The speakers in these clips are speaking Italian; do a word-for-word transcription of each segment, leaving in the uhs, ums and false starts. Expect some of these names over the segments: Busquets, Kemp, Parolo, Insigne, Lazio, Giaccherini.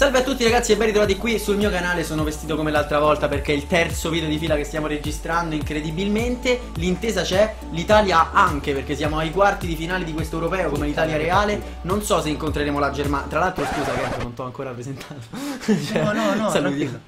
Salve a tutti ragazzi e ben ritrovati qui sul mio canale. Sono vestito come l'altra volta perché è il terzo video di fila che stiamo registrando. Incredibilmente l'intesa c'è, l'Italia anche, perché siamo ai quarti di finale di questo europeo come l'Italia reale. Non so se incontreremo la Germania. Tra l'altro scusa che non t'ho ancora presentato. Cioè, no no no saluti.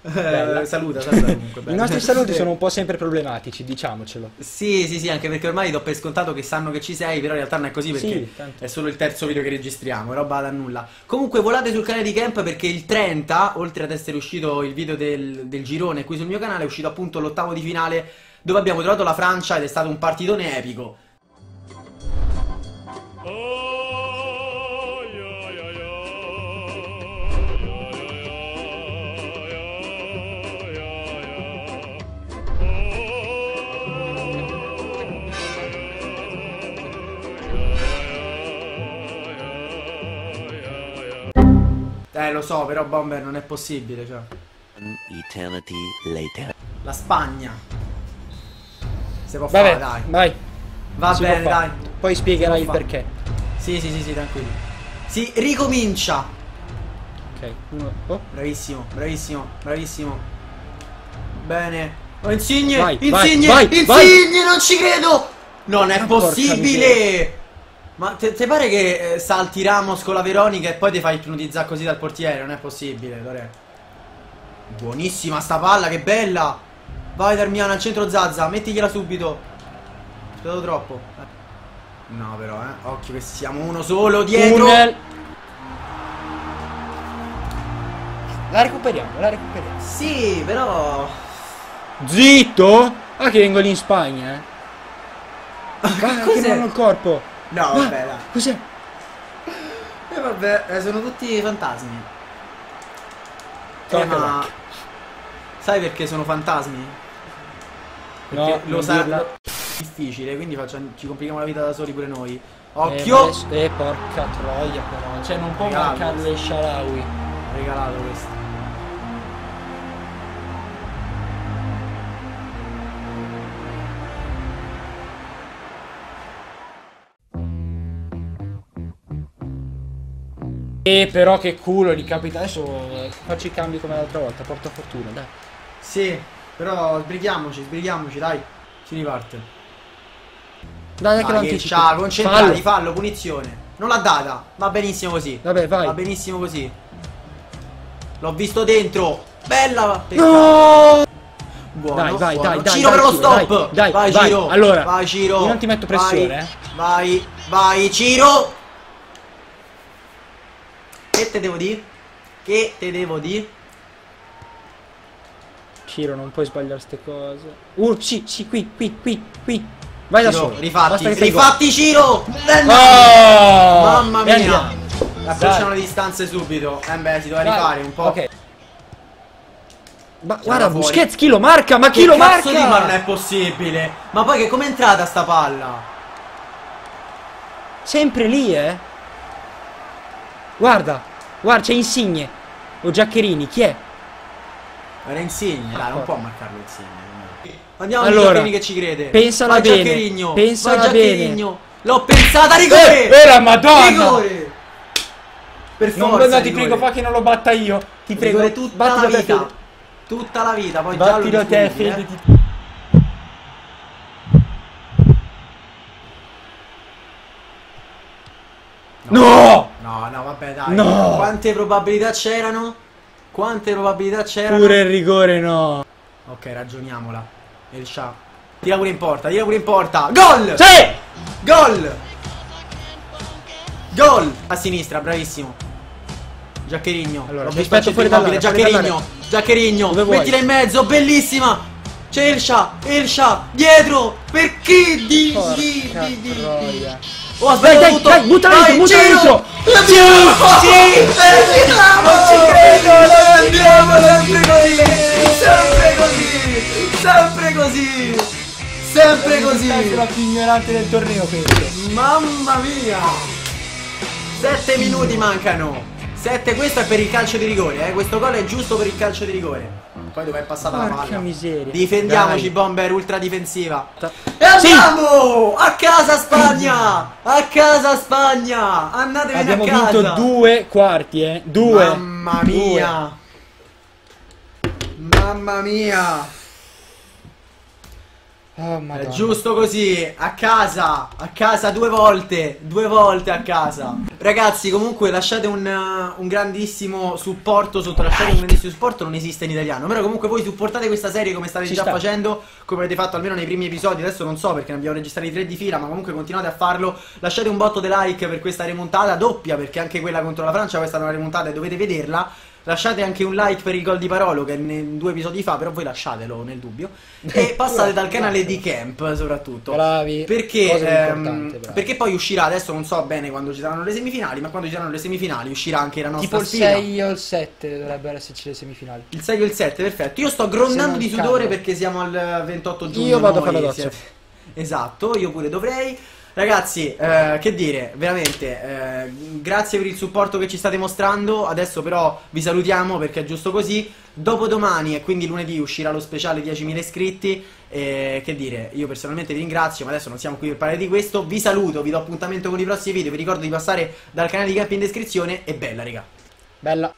Eh, saluta, saluta comunque. I nostri saluti sono un po' sempre problematici, diciamocelo. Sì, sì, sì, anche perché ormai do per scontato che sanno che ci sei, però in realtà non è così perché sì, è solo il terzo video che registriamo, roba da nulla. Comunque volate sul canale di Kemp perché il trenta, oltre ad essere uscito il video del, del girone qui sul mio canale, è uscito appunto l'ottavo di finale dove abbiamo trovato la Francia ed è stato un partitone epico. Oh! Eh lo so, però Bomber non è possibile, cioè. Eternity later. La Spagna. Se può fare, dai. Vai. Va si bene, dai. Poi spiegherai il perché. Sì, sì, sì, sì, tranquillo. Si ricomincia. Ok. Oh. Bravissimo, bravissimo, bravissimo. Bene. Oh, Insigne, vai, Insigne, vai, Insigne, vai, Insigne, non ci credo. Non è possibile. Ma te, te pare che eh, salti Ramos con la Veronica e poi ti fai ipnotizzare così dal portiere? Non è possibile, Lore. Buonissima sta palla, che bella. Vai Darmiana al centro Zazza, mettigliela subito. Ci ho dato troppo. No però, eh. Occhio che siamo uno solo dietro. Tunnel. La recuperiamo, la recuperiamo. Sì, però... Zitto! Ah che vengo lì in Spagna, eh. Ah, che fanno il corpo. No, ma, vabbè, dai. Cos'è? E eh, vabbè, eh, sono tutti fantasmi. Eh, ma... Sai perché sono fantasmi? Perché no, lo sa... Dirla. Difficile, quindi facciamo... ci complichiamo la vita da soli pure noi. Occhio! Eh, eh porca troia però. Cioè, non può mancare il Sharawi. Regalato questo. Eh, però che culo, gli capita. Adesso faccio i cambi come l'altra volta, porta fortuna, dai. Sì, però sbrighiamoci, sbrighiamoci, dai. Si riparte. Dai, dai che lo anticipo. Ciao, concentrati, fallo. fallo, punizione. Non l'ha data, va benissimo così. Vabbè, vai. Va benissimo così. L'ho visto dentro. Bella. No! Buono, dai, vai, buono. Dai, dai. Ciro per lo stop. Dai, vai, vai Ciro. Allora, vai Ciro. Io non ti metto pressione, vai, eh. Vai, vai Ciro. Che te devo dire? Che te devo dire? Ciro, non puoi sbagliare ste cose. Uh, sì, sì, qui, qui, qui, qui. Vai da solo. Rifatti, rifatti Ciro! Oh! Mamma mia! Approcciano le distanze subito. Eh beh, si doveva rifare un po'. Ok. Ma guarda, Busquets, chi lo marca? Ma chi lo marca? Ma non è possibile. Ma poi che com'è entrata sta palla? Sempre lì, eh? Guarda, guarda, c'è Insigne. O Giaccherini, chi è? Era Insigne, ah, dai, non può marcarlo Insigne. Andiamo a allora, Giaccherini che ci crede. Pensala vai bene, Giaccherigno, pensala vai Giaccherigno. Bene. L'ho pensata, rigore! Eh, era madonna! Rigore! Per forza, non, no, ti rigore. Prego, fa che non lo batta io. Ti prego, rigore tutta battilo la vita. Te. Tutta la vita, poi battilo giallo te, eh. Ti... No! No! No, no, vabbè, dai. No! Quante probabilità c'erano? Quante probabilità c'erano? Pure il rigore, no. Ok, ragioniamola. El Shah. Tira pure in porta, tira pure in porta. Gol! Sì! Gol! Gol! A sinistra, bravissimo. Giaccherigno. Allora, rispetto fuori dal mobile. Giaccherigno. Giaccherigno. Mettila in mezzo, bellissima. C'è El Shah, El Shah. Dietro. Perché? Di, di, di, di, di. Oh, aspetta, dai, dai, butta dentro, butta dentro! Sì, sì, non ci credo, andiamo sempre così, sempre così, sempre così, sempre così. È la più ignorante del torneo, penso. Mamma mia! Sette minuti mancano. Sette, questo è per il calcio di rigore, eh. Questo gol è giusto per il calcio di rigore. Poi dov'è passata Marca la palla? Miseria. Difendiamoci. Dai. Bomber ultra difensiva. E andiamo sì. a casa Spagna. A casa Spagna. Andatevene Abbiamo a casa. Abbiamo vinto due quarti, eh. Due. Mamma mia. Due. Mamma mia. Oh, è giusto così, a casa, a casa due volte, due volte a casa. Ragazzi, comunque lasciate un, uh, un grandissimo supporto sotto, lasciate un grandissimo supporto, non esiste in italiano. Però comunque voi supportate questa serie come state Ci già sta. facendo, come avete fatto almeno nei primi episodi. Adesso non so perché ne abbiamo registrati tre di fila, ma comunque continuate a farlo. Lasciate un botto di like per questa rimontata doppia, perché anche quella contro la Francia questa è una rimontata e dovete vederla. Lasciate anche un like per il gol di Parolo che due episodi fa, però voi lasciatelo nel dubbio. E passate dal canale di Kemp soprattutto. Bravi. Perché, ehm, perché poi uscirà, adesso non so bene quando ci saranno le semifinali, ma quando ci saranno le semifinali uscirà anche la nostra sfida. Tipo il sei o il sette dovrebbero esserci le semifinali. Il sei o il sette, perfetto. Io sto grondando di sudore perché siamo al ventotto giugno. Io vado a fare la doccia. Esatto, io pure dovrei. Ragazzi, eh, che dire, veramente, eh, grazie per il supporto che ci state mostrando. Adesso però vi salutiamo perché è giusto così. Dopodomani e quindi lunedì uscirà lo speciale diecimila iscritti. E che dire, io personalmente vi ringrazio, ma adesso non siamo qui per parlare di questo. Vi saluto, vi do appuntamento con i prossimi video. Vi ricordo di passare dal canale di Kemp in descrizione. E bella, raga. Bella.